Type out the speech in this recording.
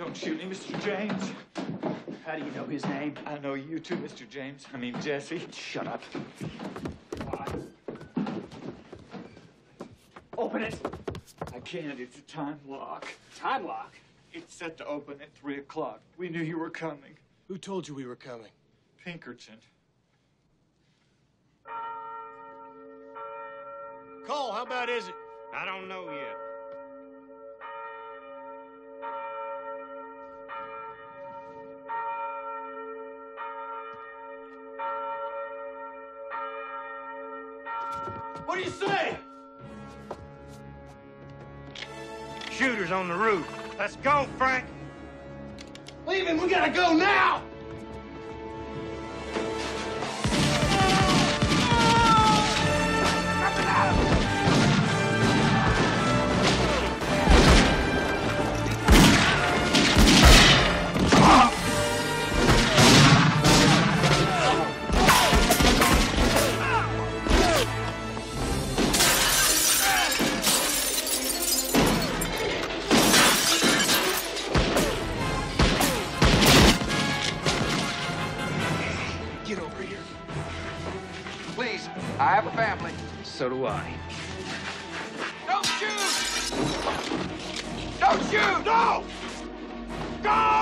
Don't shoot me, Mr. James. How do you know his name? I know you too, Mr. James. I mean, Jesse. Shut up. Open it. I can't. It's a time lock. Time lock? It's set to open at 3 o'clock. We knew you were coming. Who told you we were coming? Pinkerton. Cole, how bad is it? I don't know yet. What do you say? Shooter's on the roof. Let's go, Frank. Leave him. We gotta go now. I have a family. So do I. Don't shoot! Don't shoot! No! Go!